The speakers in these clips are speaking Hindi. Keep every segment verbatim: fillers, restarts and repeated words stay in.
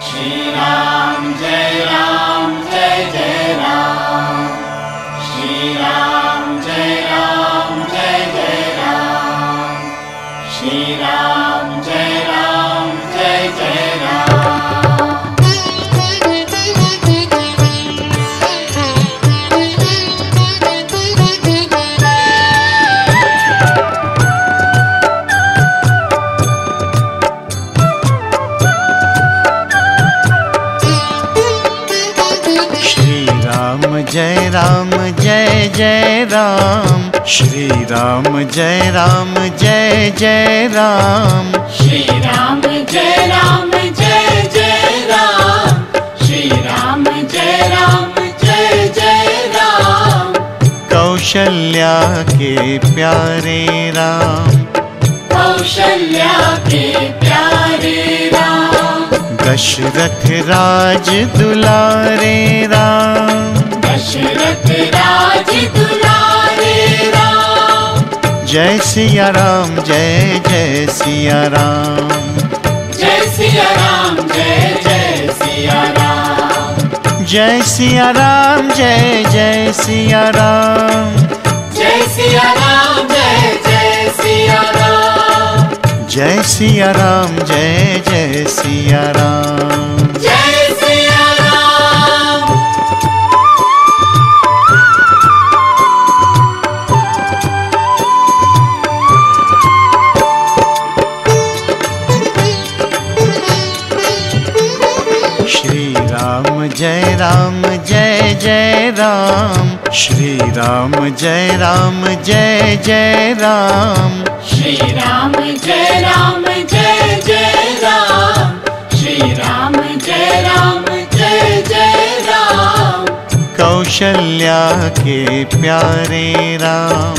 Shri Ram, Jai Ram, Jai Jai Ram. Shri Ram, Jai Ram, Jai Jai Ram. Shri Ram, Jai Ram, Jai Jai Ram. जय राम जय जय राम श्री राम जय राम जय जय राम श्री राम जय राम जय जय राम श्री राम जय राम जय जय राम कौशल्या के प्यारे राम कौशल्या के प्यारे राम दशरथ राज दुलारे राम दशरथ राज दुलारे राम जय सिया राम जय जय सिया राम जय सिया राम जय जय सिया राम जय सिया राम जय जय सिया राम जय सिया राम जय जय सिया राम जय सिया राम जय जय सिया राम जय सिया राम श्री राम जय राम जय जय राम श्री राम जय राम जय जय राम श्री राम जय राम जय जय राम श्री राम जय राम जय जय राम कौशल्या के प्यारे राम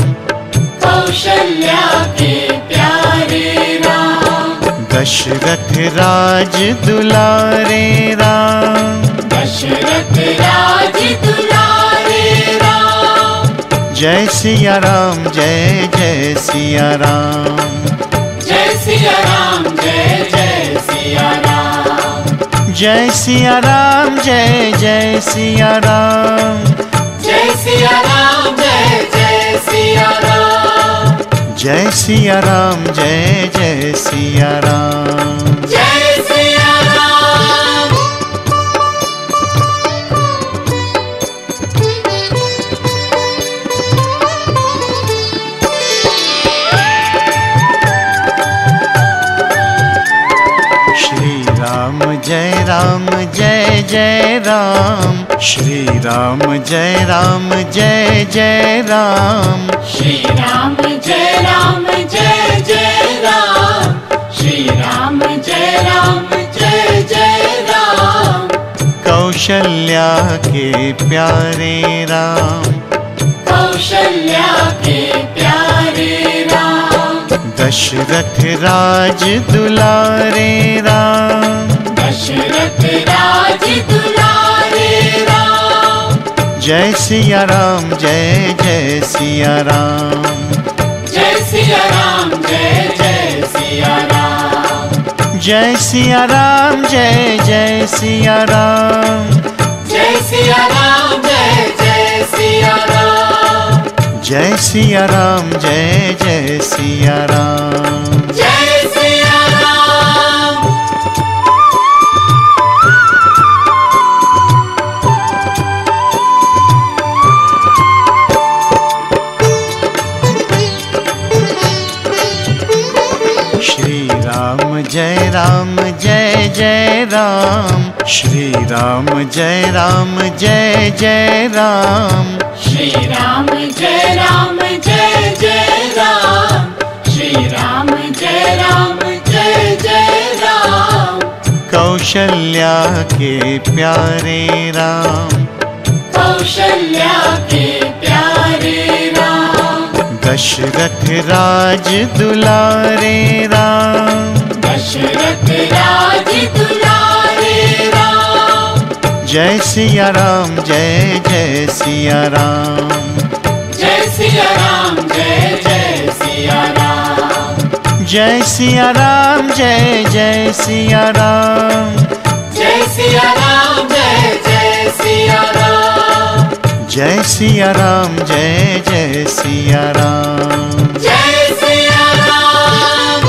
कौशल्या के प्यारे राम दशरथ राज दुलारे राम दशरथ राज दुलारे राम जय सिया राम जय जय सिया राम जय सिया राम जय जय सिया राम जय सिया राम जय जय सिया राम जय सिया राम जय जय सिया राम जय सिया राम जय जय सिया राम जय सिया राम जय राम जय जय राम श्री राम जय राम जय जय राम श्री राम जय राम जय जय राम श्री राम जय राम जय जय राम कौशल्या के प्यारे राम कौशल्या के प्यारे राम दशरथ राज दुलारे राम दशरथ राज दुलारे राम जय सिया राम जय जय सिया राम जय सिया राम जय जय सिया राम जय सिया राम जय जय सिया राम जय सिया राम जय जय सिया राम जय सिया राम जय जय सिया राम जय सिया राम जय राम जय जय राम श्री राम जय राम जय जय राम श्री राम जय राम जय जय राम श्री राम जय राम जय जय राम कौशल्या के प्यारे राम कौशल्या के प्यारे राम दशरथ राज दुलारे राम दशरथ राज दुलारे राम जय सिया राम जय जय सिया राम जय सिया राम जय जय सिया राम जय सिया राम जय जय सिया राम जय सिया राम जय जय सिया राम, जय सिया राम जय जय सिया राम, जय सिया राम।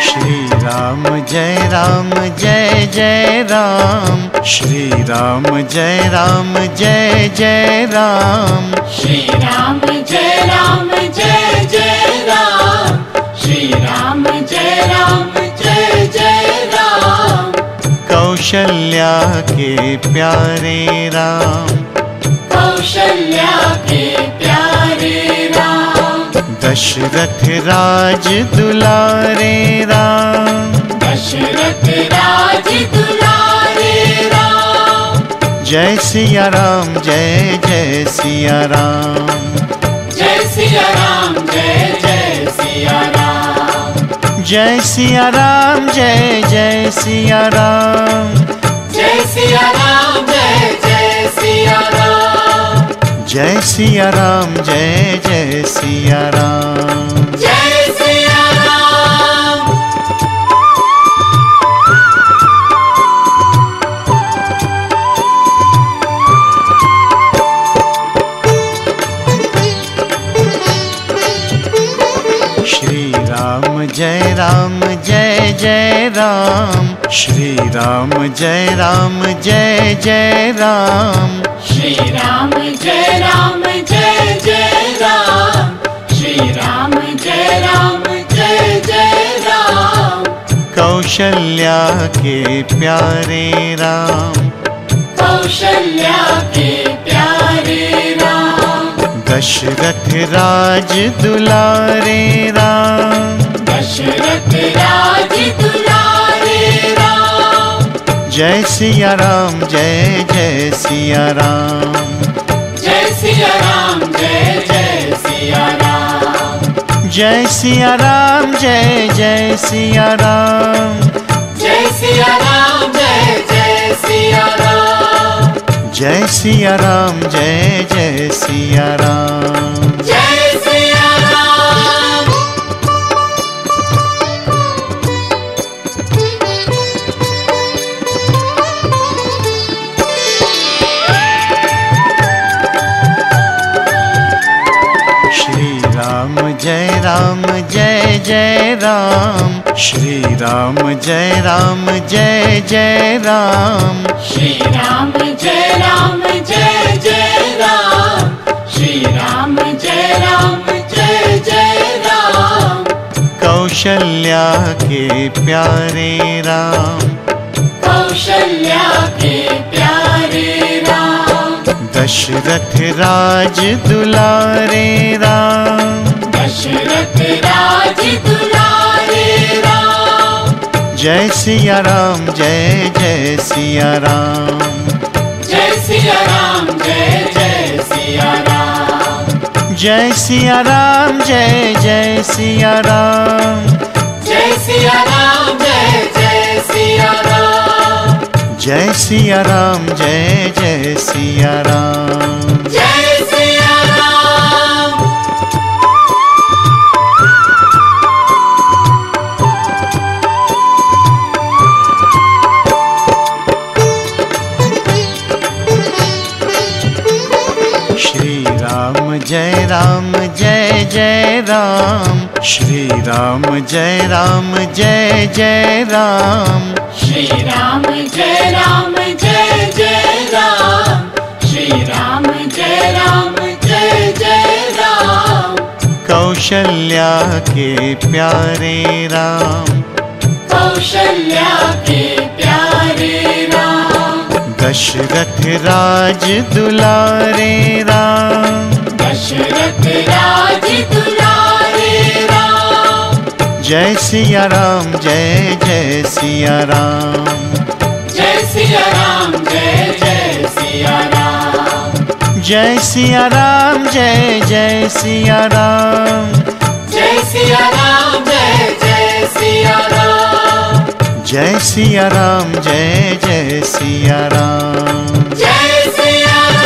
श्री राम जय राम जय जय राम, श्री राम जय राम जय जय राम, श्री राम जय राम जय जय राम, श्री राम जय राम जय जय राम। कौशल्या के प्यारे राम, कौशल्या के प्यारे राम, दशरथ राज दुलारे राम, दशरथ राज दुलारे राम, जय सिया राम जय जय सिया राम, जय सिया राम जय जय सिया राम, जय सिया राम जय जय सिया राम, जय सिया राम जय जय सिया राम, जय सिया राम जय जय सिया राम, जय सिया राम। श्री राम जय राम जय जय राम, श्री राम जय राम जय जय राम, श्री राम जय राम जय जय राम, श्री राम जय राम जय जय राम। कौशल्या के प्यारे राम, कौशल्या के प्यारे राम, दशरथ राज दुलारे राम, दशरथ राज दुलारे राम, जय सिया राम जय जय सिया राम, जय सिया राम जय जय सिया राम, जय सिया राम जय जय सिया राम, जय सिया राम जय जय सिया राम, जय सिया राम जय जय सिया राम, जय सिया राम। श्री राम जय राम जय जय राम, श्री राम जय राम जय जय राम, श्री राम जय राम जय जय राम, श्री राम जय राम जय जय राम। कौशल्या के प्यारे राम, कौशल्या के प्यारे राम, दशरथ राज दुलारे राम, दशरथ राज दुलारे राम, जय सिया राम जय जय सिया राम, जय सिया राम जय जय सिया राम, जय सिया राम जय जय सिया राम, जय सिया राम जय जय सिया राम, जय सिया राम जय जय सिया राम, जय सिया राम। श्री राम जय राम जय जय राम, श्री राम जय राम जय जय राम, श्री राम जय राम जय जय राम, श्री राम जय राम जय जय राम। कौशल्या के प्यारे राम, कौशल्या के प्यारे राम, दशरथ राज दुलारे राम, दशरथ राज दुलारे राम, जय सिया राम जय जय सिया राम, जय सिया राम जय जय सिया राम, जय सिया राम जय जय सिया राम, जय सिया राम जय जय सिया राम, जय सिया राम जय जय सिया राम, जय सिया।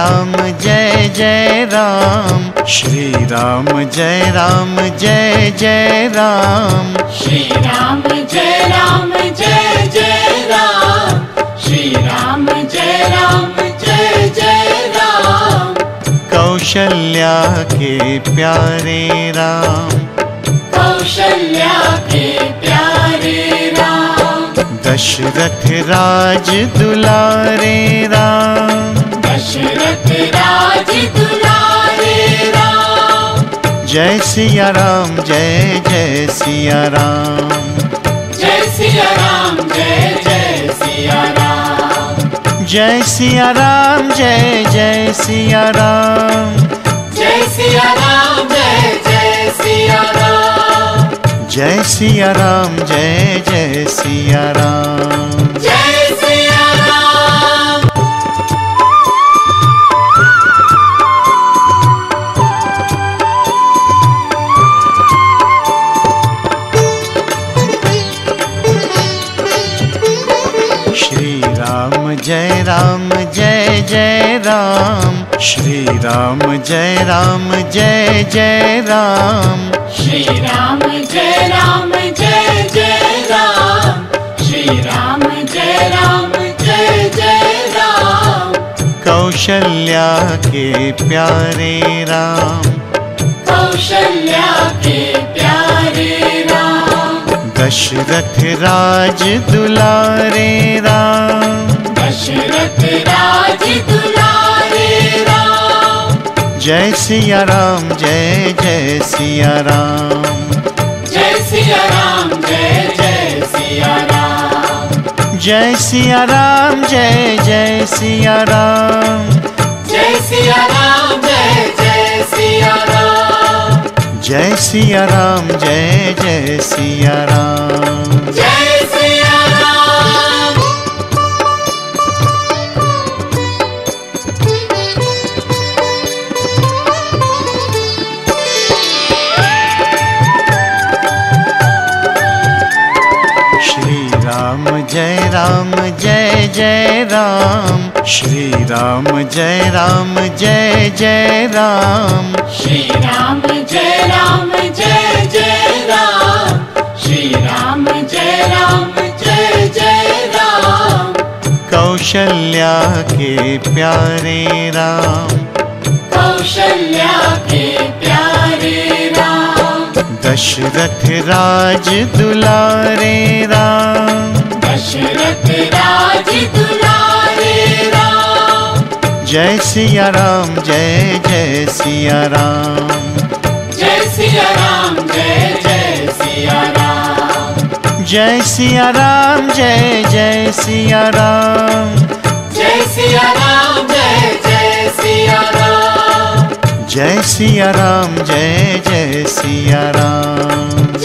राम जय जय राम, श्री राम जय राम जय जय राम, श्री राम जय राम जय जय राम, श्री राम जय राम जय जय राम। कौशल्या के प्यारे राम, कौशल्या के प्यारे राम, दशरथ राज दुलारे राम, दशरथ राज दुलारे राम। जय सिया राम जय जय सिया राम, जय सिया राम जय जय सिया राम, जय सिया राम जय जय सिया राम, जय सिया राम जय जय सिया राम, जय सिया राम जय जय सिया राम, जय सिया राम। जय राम जय जय राम, श्री राम जय राम जय जय राम, श्री राम जय राम जय जय राम, श्री राम जय राम जय जय राम। कौशल्या के प्यारे राम, कौशल्या के प्यारे राम, दशरथ राज दुलारे राम, दशरथ राज दुलारे राम। जय सिया राम जय जय सिया राम, जय सिया राम जय जय सिया राम, जय सिया राम जय जय सिया राम, जय सिया राम जय जय सिया राम, जय सिया राम जय जय सिया राम, जय सिया राम। जय राम जय जय राम, श्री राम जय राम जय जय राम, श्री राम जय राम जय जय राम, श्री राम जय राम जय जय राम। कौशल्या के प्यारे राम, कौशल्या के प्यारे राम, दशरथ राज दुलारे राम, दशरथ राज दुलारे राम। जय सिया राम जय जय सिया राम, जय सिया राम जय जय सिया राम, जय सिया राम जय जय सिया राम, जय सिया राम जय जय सिया राम, जय सिया राम जय जय सिया राम, जय सिया राम।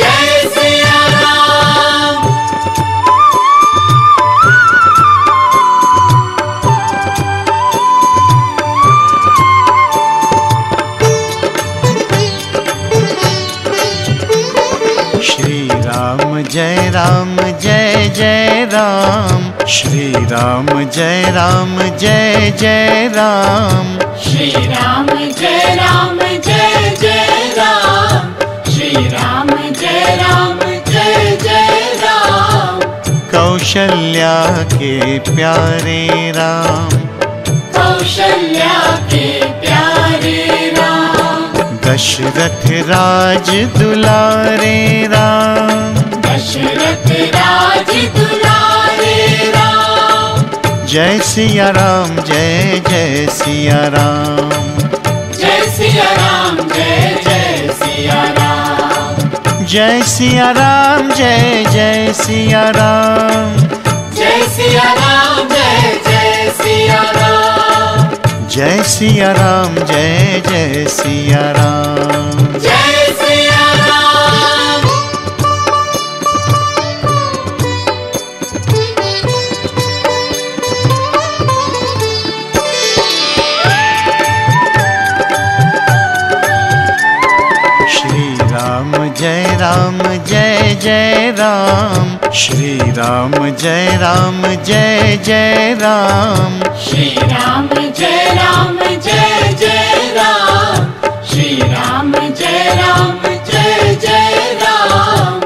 जय राम जय जय राम, श्री राम जय राम जय जय राम, श्री राम जय राम जय जय राम, श्री राम जय राम जय जय राम। कौशल्या के प्यारे राम, कौशल्या के प्यारे राम, दशरथ राज दुलारे राम, दशरथ राज दुलारे राम। जय सिया राम जय जय सिया राम, जय सिया राम जय जय सिया राम, जय सिया राम जय जय सिया राम, जय सिया राम जय जय सिया राम, जय सिया राम जय जय सिया राम, जय सिया राम। जय राम जय जय राम, श्री राम जय राम जय जय राम, श्री राम जय राम जय जय राम, श्री राम जय राम जय जय राम।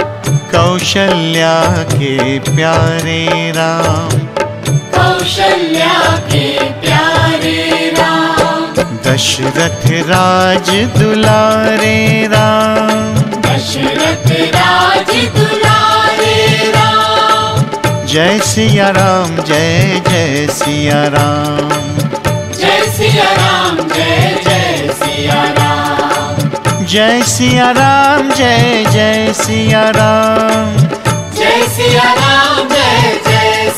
कौशल्या के प्यारे राम, कौशल्या के प्यारे राम। दशरथ राज दुलारे राम, दशरथ राज दुलारे राम। जय सिया राम जय जय सिया राम, जय सिया राम जय जय सिया राम। जय सिया राम जय जय सिया राम, जय सिया राम जय जय सिया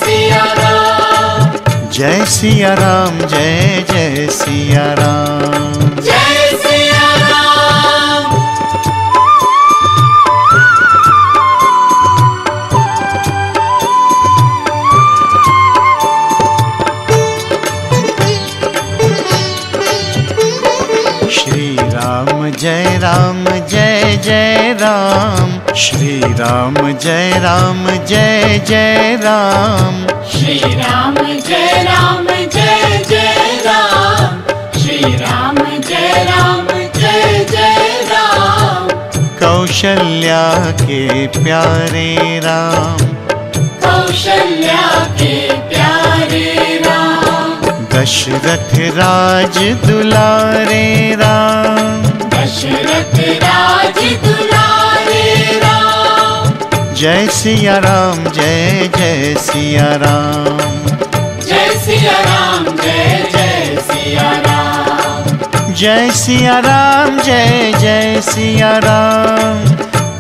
राम। जय सिया राम जय जय सिया राम, जय सिया राम। श्री राम जय राम जय जय राम, श्री राम जय राम जय जय राम। श्री राम जय राम जय जय राम, श्री राम जय राम जय जय राम। कौशल्या के प्यारे राम, कौशल्या के प्यारे राम। दशरथ राज दुलारे राम, दशरथ राज दुलारे राम। जय सिया राम जय जय सिया राम, जय सिया राम जय जय सिया राम। जय सिया राम जय जय सिया राम,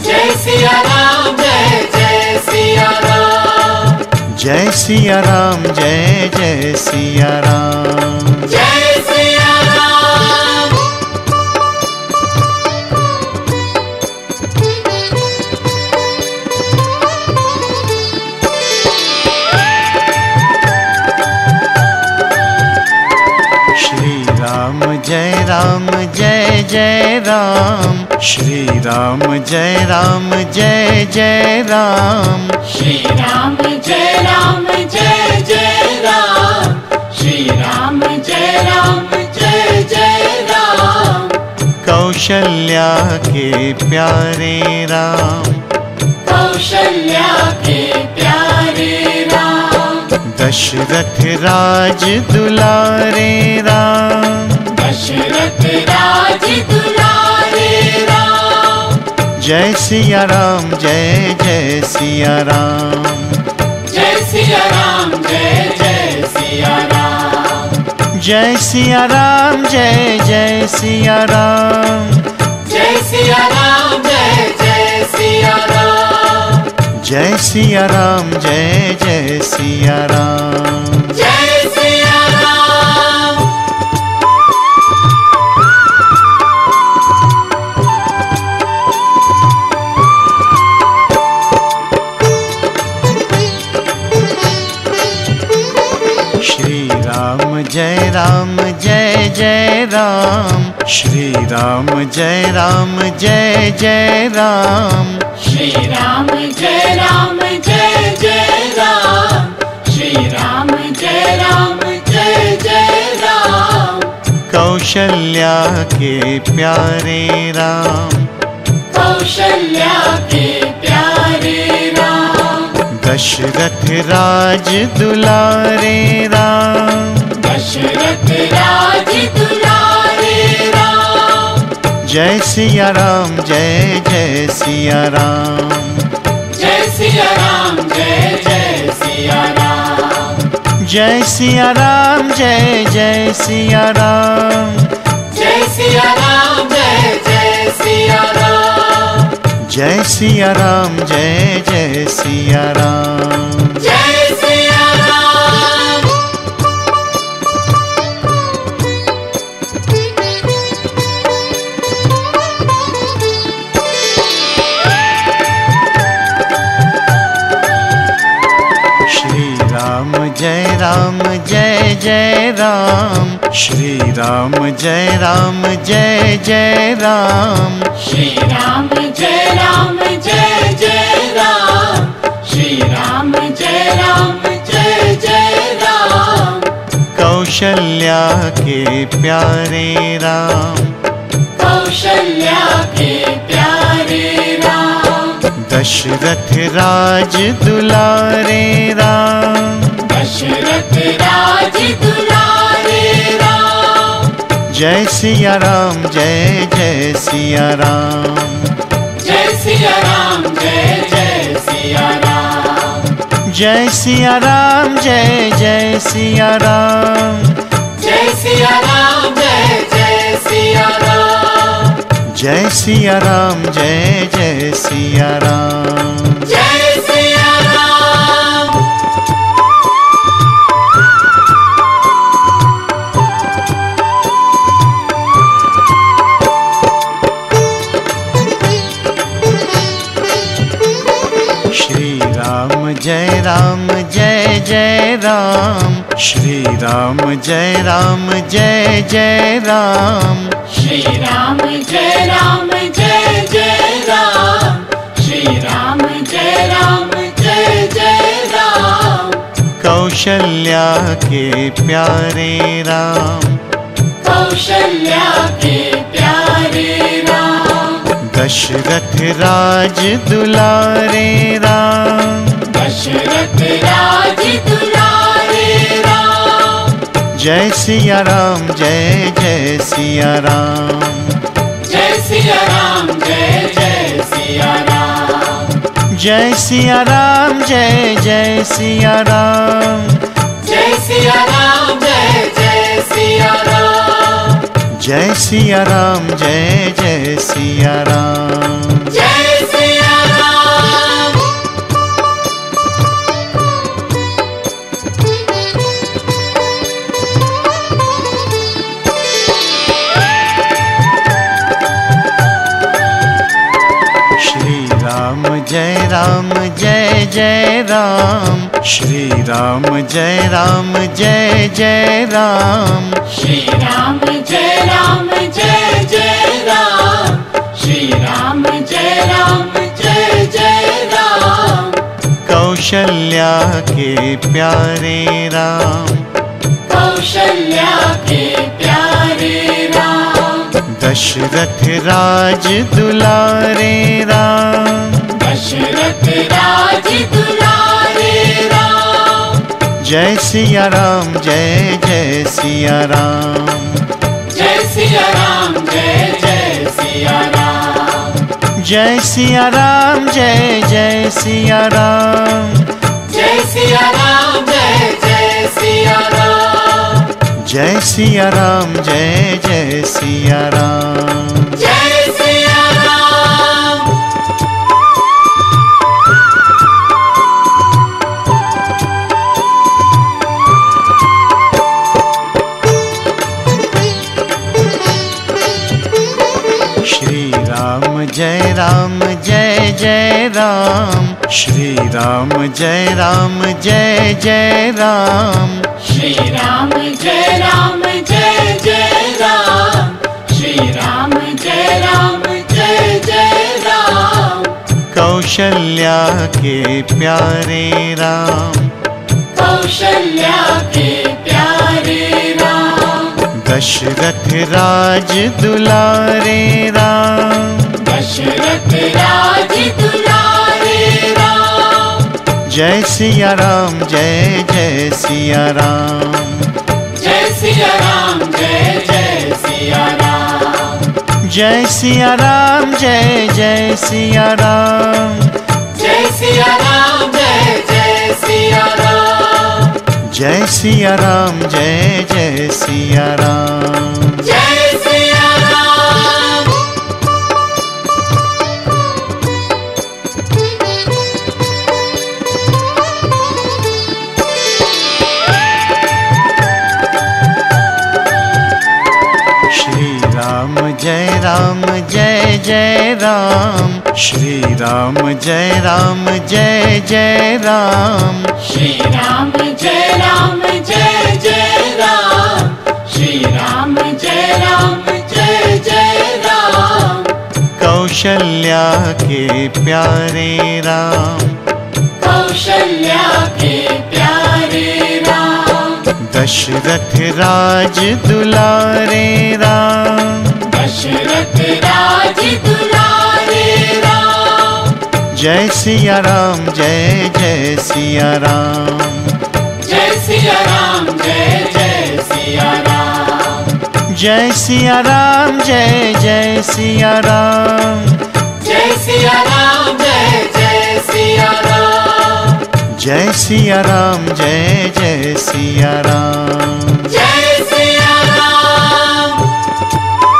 जय सिया राम जय जय सिया राम। जय सिया राम जय जय सिया राम, जय सिया राम। जय राम जय जय राम, श्री राम जय राम जय जय राम। श्री राम जय राम जय जय राम, श्री राम जय राम जय जय राम। कौशल्या के प्यारे राम, कौशल्या के प्यारे राम। दशरथ राज दुलारे राम, दशरथ राज दुलारे राम। जय सिया राम जय जय सिया राम, जय सिया राम जय जय सिया राम। जय सिया राम जय जय सिया राम, जय सिया राम जय जय सिया राम। जय सिया राम जय जय सिया राम, जय सिया राम। जय राम जय जय राम, श्री राम जय राम जय जय राम। श्री राम जय राम जय जय राम, श्री राम जय राम जय जय राम। कौशल्या के प्यारे राम, कौशल्या के प्यारे राम। दशरथ राज दुलारे राम, दशरथ राज दुलारे राम। जय सिया राम जय जय सिया राम, जय सिया राम जय जय सिया राम। जय सिया राम जय जय सिया राम, जय सिया राम जय जय सिया राम। जय सिया राम जय जय सिया राम, जय सिया राम। जय राम जय जय राम, श्री राम जय राम जय जय राम। श्री राम जय राम जय जय राम, श्री राम जय राम जय जय राम। कौशल्या के प्यारे राम, कौशल्या के प्यारे राम, दशरथ राज दुलारे राम, दशरथ राज दुलारे राम। जय सिया राम, जय जय सिया राम, जय सिया राम, जय जय सिया राम, जय सिया राम, जय जय सिया राम, जय सिया राम, जय जय सिया राम, जय सिया राम, जय जय सिया राम, जय सिया राम। श्री राम जय राम जय जय राम, श्री राम जय राम जय जय राम, श्री राम जय राम जय जय राम, श्री राम जय राम जय जय राम। कौशल्या के प्यारे राम, कौशल्या के प्यारे राम, दशरथ राज दुलारे राम, दशरथ राज दुलारे। जय सिया राम, जय जय सिया राम, जय सिया राम, जय जय सिया राम, जय सिया राम, जय जय सिया राम, जय सिया राम, जय जय सिया राम, जय सिया राम, जय जय सिया राम, जय सिया राम। जय राम जय जय राम, श्री राम जय राम जय जय राम, श्री राम जय राम जय जय राम, श्री राम जय राम जय जय राम। कौशल्या के प्यारे राम, कौशल्या के प्यारे राम, दशरथ राज दुलारे राम, दशरथ राज दुलारे राम। जय सिया राम, जय जय सिया राम, जय सिया राम, जय जय सिया राम, जय सिया राम, जय जय सिया राम, जय सिया राम, जय जय सिया राम, जय सिया राम, जय जय सिया राम, जय सिया राम। जय राम जय जय राम, श्री राम जय राम जय जय राम, श्री राम जय राम जय जय राम, श्री राम जय राम जय जय राम। कौशल्या के प्यारे राम, कौशल्या के प्यारे राम, दशरथ राज दुलारे राम, दशरथ राज दुलारे राम। जय सिया राम, जय जय सिया राम, जय सिया राम, जय जय सिया राम, जय सिया राम, जय जय सिया राम, जय सिया राम, जय जय सिया राम, जय सिया राम, जय जय सिया राम, जय सिया राम। जय राम जय जय राम, श्री राम जय राम जय जय राम, श्री राम जय राम जय जय राम, श्री राम जय राम जय जय राम। कौशल्या के प्यारे राम, कौशल्या के प्यारे राम, दशरथ राज दुलारे राम, दशरथ राज दुलारे राम। जय सिया राम जय जय सिया राम, जय सिया राम जय जय सिया राम, जय सिया राम जय जय सिया राम, जय सिया राम जय जय सिया राम, जय सिया राम जय जय सिया राम, जय सिया राम।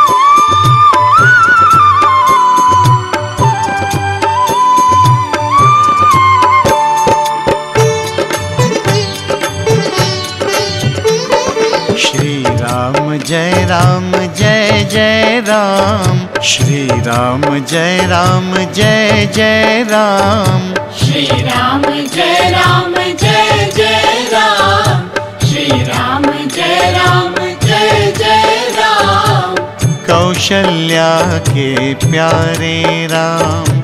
श्री राम जय राम जय जय राम, श्री राम जय राम जय जय राम, श्री राम जय राम जय जय राम, श्री राम जय राम जय जय राम। कौशल्या के प्यारे राम,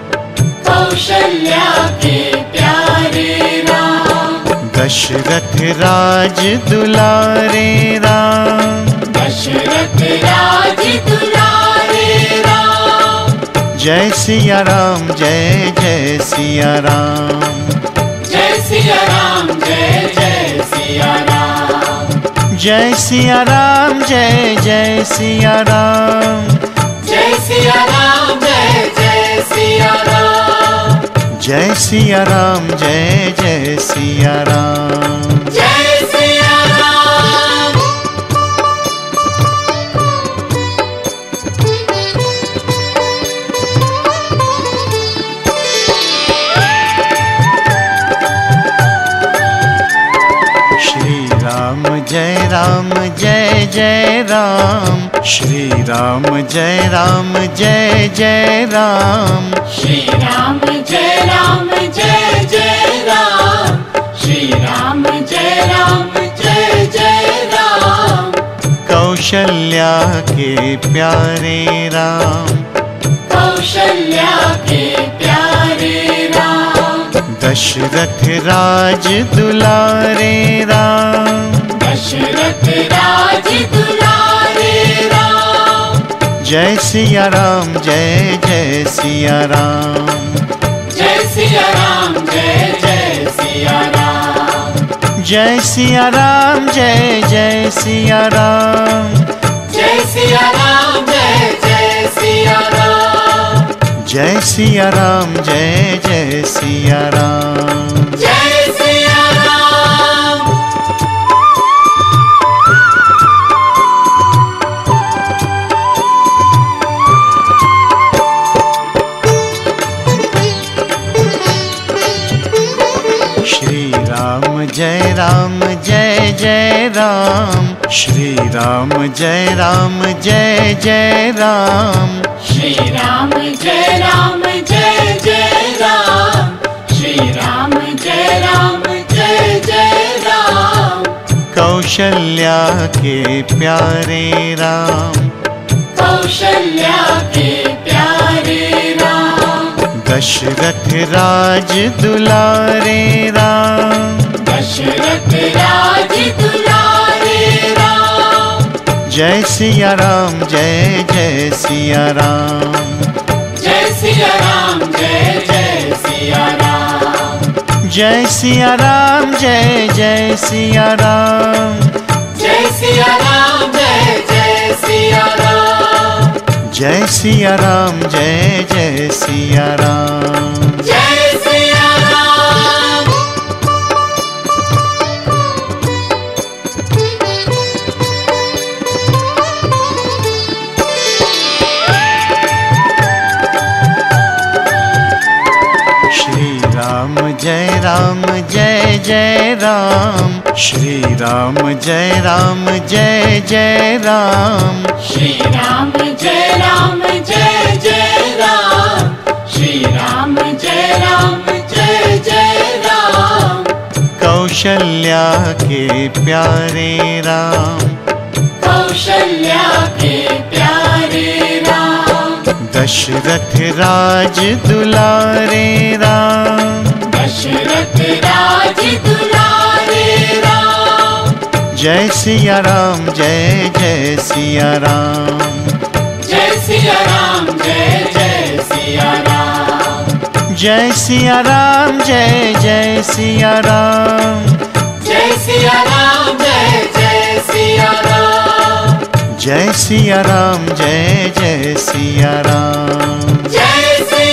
कौशल्या के प्यारे राम। दशरथ राज दुलारे राम, दशरथ राज दुलारे राम। जय सिया राम जय जय सिया राम, जय सिया राम जय जय सिया राम, जय सिया राम जय जय सिया राम, जय सिया राम जय जय सिया राम, जय सिया राम जय जय सिया राम, जय सिया राम। जय राम जय जय राम, श्री राम जय राम जय जय राम, श्री राम जय राम जय जय राम, श्री राम जय राम जय जय राम। कौशल्या के प्यारे राम, कौशल्या के प्यारे राम। दशरथ राज दुलारे राम, दशरथ राज दुलारे राम। जय सिया राम जय जय सिया राम, जय सिया राम जय जय सिया राम, जय सिया राम जय जय सिया राम, जय सिया राम जय जय सिया राम, जय सिया राम जय जय सिया राम, जय सिया राम। जय राम जय जय राम, श्री राम जय राम जय जय राम, श्री राम जय राम जय जय राम, श्री राम जय राम जय जय राम। कौशल्या के प्यारे राम, कौशल्या के प्यारे राम। दशरथ राज दुलारे राम, दशरथ राज दुलारे राम। जय सिया राम जय जय सिया राम, जय सिया राम जय जय सिया राम, जय सिया राम जय जय सिया राम, जय सिया राम जय जय सिया राम, जय सिया राम जय जय सिया राम, जय सिया राम। जय राम जय जय राम, श्री राम जय राम जय जय राम, श्री राम जय राम जय जय राम, श्री राम जय राम जय जय राम। कौशल्या के प्यारे राम, कौशल्या के प्यारे राम। दशरथ राज दुलारे राम, दशरथ राज दुलारे राम। जय सिया राम जय जय सिया राम जय सिया राम जय जय सिया राम जय सिया राम जय जय सिया राम जय सिया राम जय जय सिया राम जय सिया राम जय जय सिया राम जय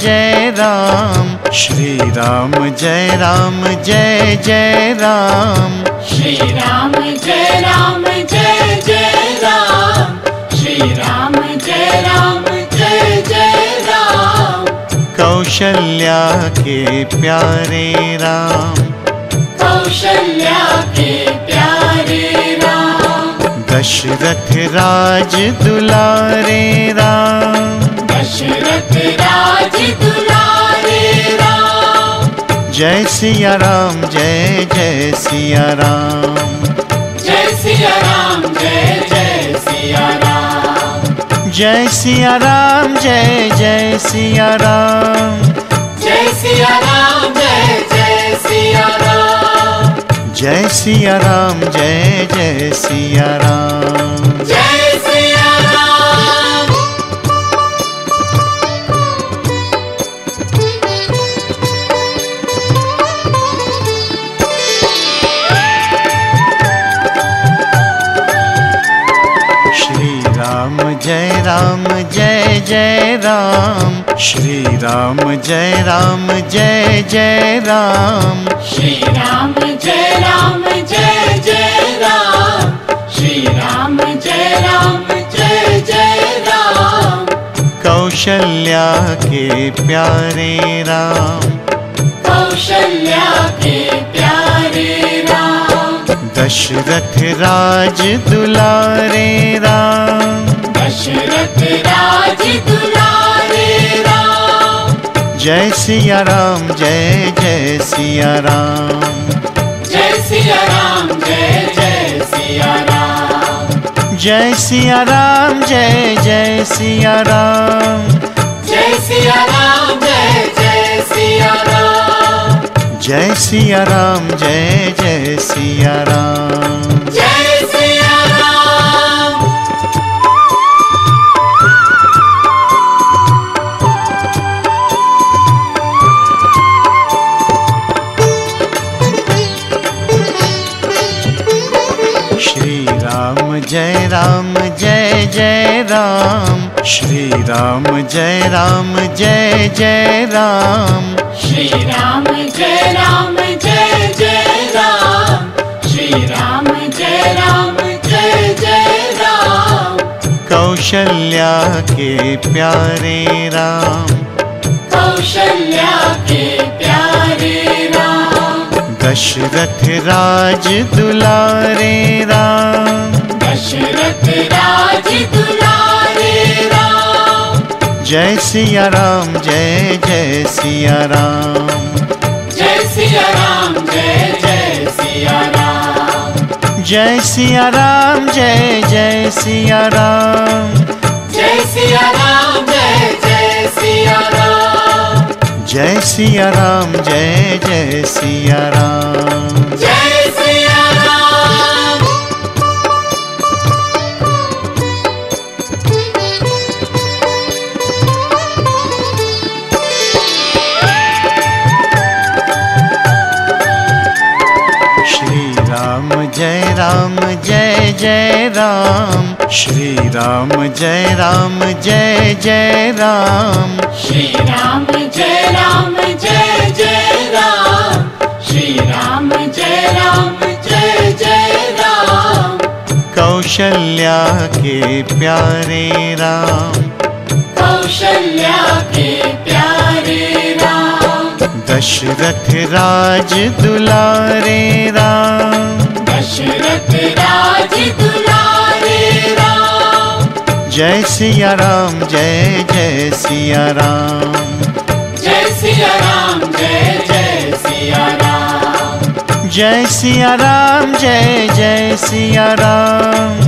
सिया राम। श्री राम जय राम जय जय राम श्री राम जय राम जय जय राम श्री राम जय राम जय जय राम श्री राम जय राम जय जय राम कौशल्या के प्यारे राम कौशल्या के प्यारे राम दशरथ राज दुलारे राम दशरथ राज दुलारे राम जय सिया राम जय जय सिया राम जय सिया राम जय जय सिया राम जय सिया राम जय जय सिया राम जय सिया राम जय जय सिया राम जय सिया राम जय जय सिया राम जय सिया राम। जय राम जय जय राम श्री राम जय राम जय जय राम श्री राम जय राम जय जय राम श्री राम जय राम जय जय राम कौशल्या के प्यारे राम कौशल्या के प्यारे राम दशरथ राज दुलारे राम दशरथ राज दुलारे राम जय सिया राम जय जय सिया राम जय सिया राम जय जय सिया राम जय सिया राम जय जय सिया राम जय सिया राम जय जय सिया राम जय सिया राम जय जय सिया राम जय सिया राम। जय राम जय जय राम श्री राम जय राम जय जय राम श्री राम जय राम जय जय राम श्री राम जय राम जय जय राम कौशल्या के प्यारे राम कौशल्या के प्यारे राम दशरथ राज दुलारे राम दशरथ राज दुलारे राम जय सिया राम जय जय सिया राम जय सिया राम जय जय सिया राम जय सिया राम जय जय सिया राम जय सिया राम जय जय सिया राम जय सिया राम जय जय सिया राम जय सिया राम। जय राम जय जय राम श्री राम जय राम जय जय राम श्री राम जय राम जय जय राम श्री राम जय राम जय जय राम कौशल्या के प्यारे राम कौशल्या के प्यारे राम दशरथ राज दुलारे राम दशरथ राज दुलारे राम जय सिया राम जय जय सिया राम जय सिया राम जय जय सिया राम जय सिया राम जय जय सिया राम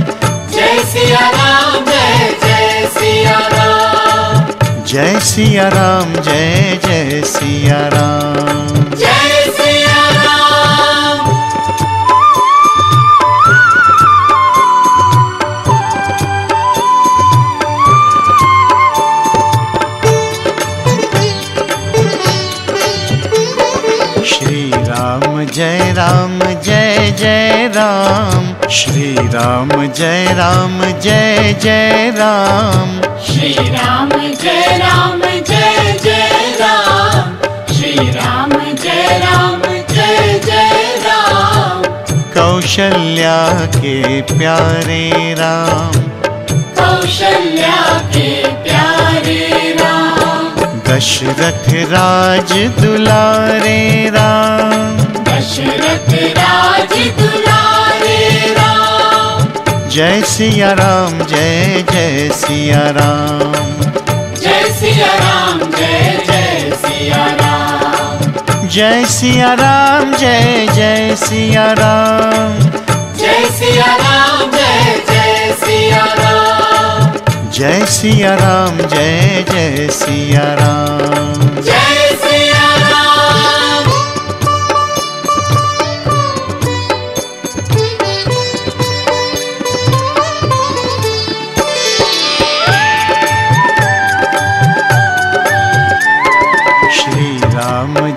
जय सिया राम जय जय सिया राम जय सिया राम जय जय सिया राम जय सिया राम। श्री राम जय राम जय जय राम श्री राम जय राम जय जय राम श्री राम जय राम जय जय राम श्री राम जय राम जय जय राम। कौशल्या के प्यारे राम कौशल्या के प्यारे राम दशरथ राज दुलारे राम दशरथ राज दुलारे राम जय सिया राम जय जय सिया राम जय सिया राम जय जय सिया राम जय सिया राम जय जय सिया राम जय सिया राम जय जय सिया राम जय सिया राम जय जय सिया राम जय सिया राम।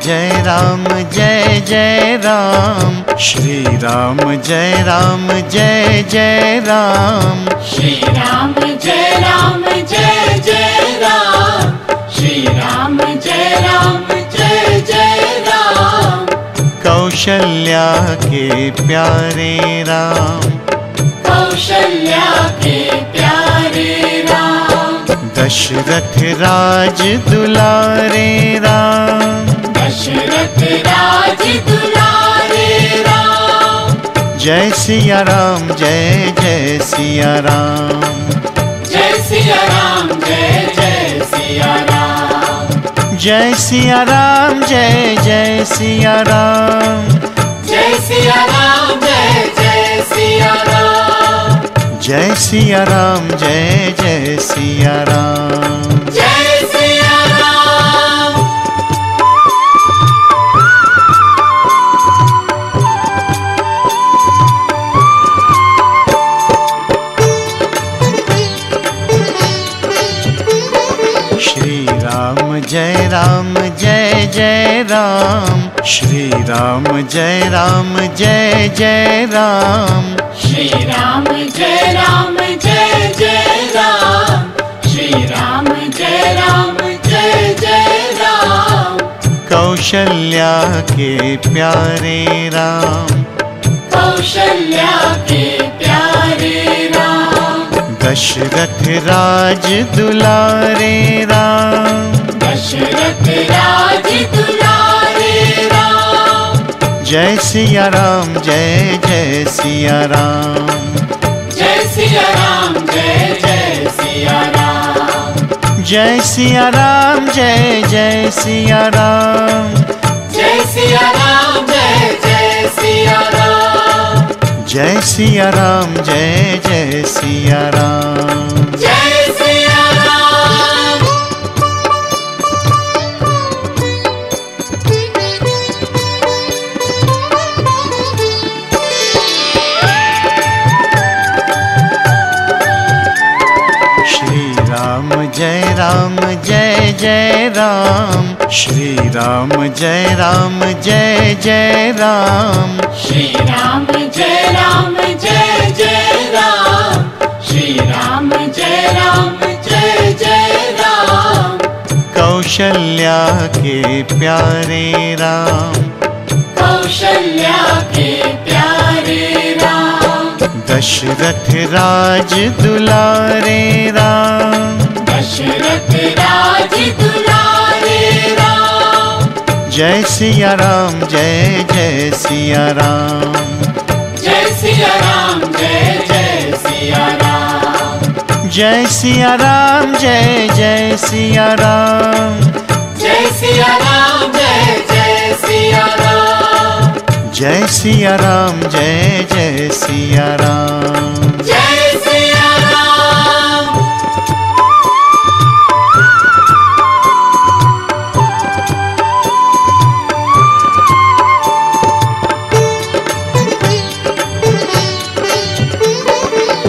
जय राम जय जय राम श्री राम जय राम जय जय राम श्री राम जय राम जय जय राम श्री राम जय राम जय जय राम। कौशल्या के प्यारे राम कौशल्या के प्यारे राम दशरथ राज दुलारे राम दशरथ राज दुलारे राम जय सिया राम जय जय सिया राम जय सिया राम जय जय सिया राम जय सिया राम जय जय सिया राम जय सिया राम जय जय सिया राम जय सिया राम जय जय सिया राम जय सिया राम। जय राम जय जय राम श्री राम जय राम जय जय राम श्री राम जय राम जय जय राम श्री राम जय राम जय जय राम। कौशल्या के प्यारे राम कौशल्या के प्यारे राम दशरथ राज दुलारे राम दशरथ राज दुलारे राम जय सिया राम जय जय सिया राम जय सिया राम जय जय सिया राम जय सिया राम जय जय सिया राम जय सिया राम जय जय सिया राम जय सिया राम जय जय सिया राम जय सिया राम। जय राम जय जय राम श्री राम जय राम जय जय राम श्री राम जय राम जय जय राम श्री राम जय राम जय जय राम। कौशल्या के प्यारे राम कौशल्या के प्यारे राम दशरथ राज दुलारे राम दशरथ राज दुलारे राम जय सिया राम जय जय सिया राम जय सिया राम जय जय सिया राम जय सिया राम जय जय सिया राम जय सिया राम जय जय सिया राम जय सिया राम जय जय सिया राम जय सिया राम।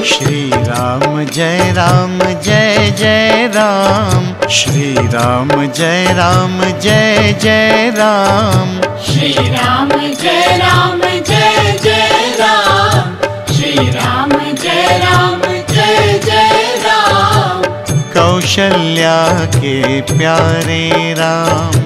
श्री राम जय राम जय जय राम श्री राम जय राम जय जय राम श्री राम जय राम जय जय राम श्री राम जय राम जय जय राम। कौशल्या के प्यारे राम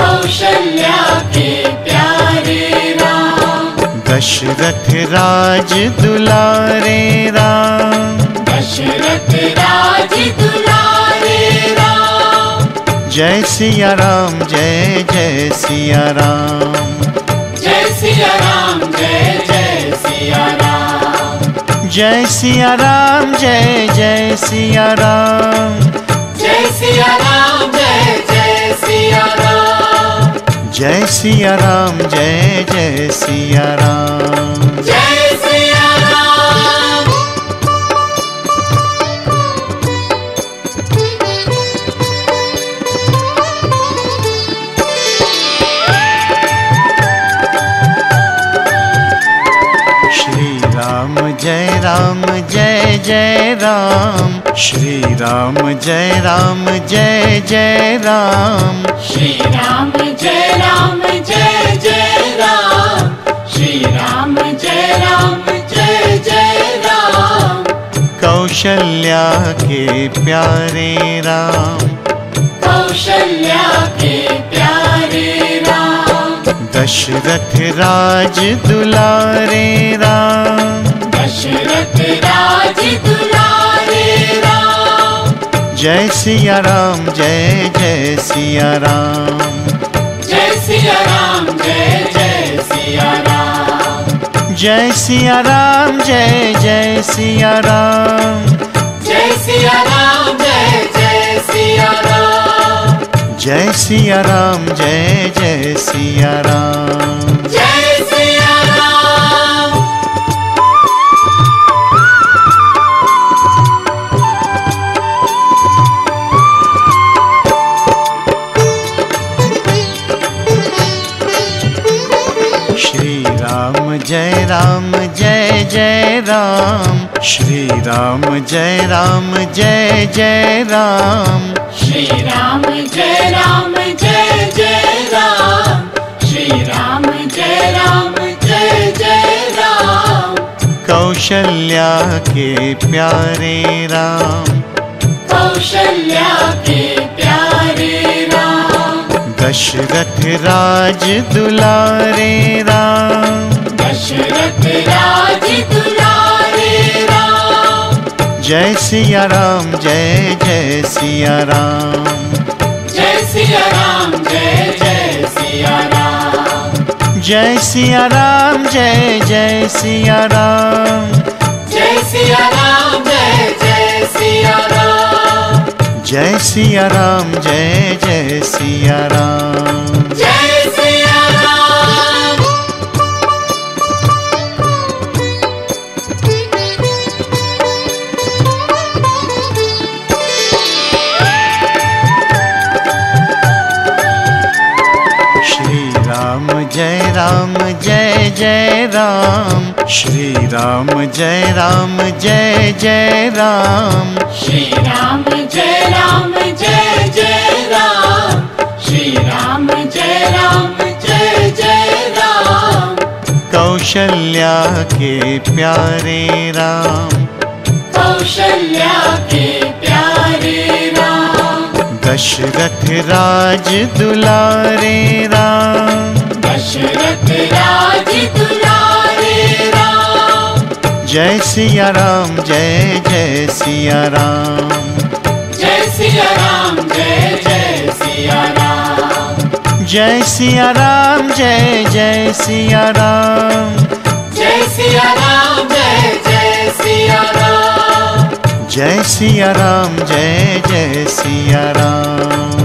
कौशल्या के प्यारे राम दशरथ राज दुलारे राम दशरथ राज दुलारे राम। जय सिया राम जय जय सिया राम जय सिया राम जय जय सिया राम जय सिया राम जय जय सिया राम जय सिया राम जय जय सिया राम जय सिया राम जय जय सिया राम जय सिया राम। जय राम जय जय राम श्री राम जय राम जय जय राम श्री राम जय राम जय जय राम श्री राम जय राम जय जय राम। कौशल्या के प्यारे राम कौशल्या के प्यारे राम दशरथ राज दुलारे राम दशरथ राज दुलारे राम। जय सिया राम जय जय सिया राम जय सिया राम जय जय सिया राम जय सिया राम जय जय सिया राम जय सिया राम जय जय सिया राम जय सिया राम जय जय सिया राम जय सिया राम। जय राम जय जय राम श्री राम जय राम जय जय राम श्री राम जय राम जय जय राम श्री राम जय राम जय जय राम। कौशल्या के प्यारे राम कौशल्या के प्यारे राम दशरथ राज दुलारे राम दशरथ राज दुलारे राम। जय सिया राम जय जय सिया राम जय सिया राम जय जय सिया राम जय सिया राम जय जय सिया राम जय सिया राम जय जय सिया राम जय सिया राम जय जय सिया राम जय सिया राम। जय राम जय जय राम श्री राम जय राम जय जय राम श्री राम जय राम जय जय राम श्री राम जय राम जय जय राम। कौशल्या के प्यारे राम कौशल्या के प्यारे राम दशरथ राज दुलारे राम दशरथ राज दुलारे राम। जय सिया राम जय जय सिया राम जय सिया राम जय जय सिया राम जय सिया राम जय जय सिया राम जय सिया राम जय जय सिया राम जय सिया राम जय जय सिया राम।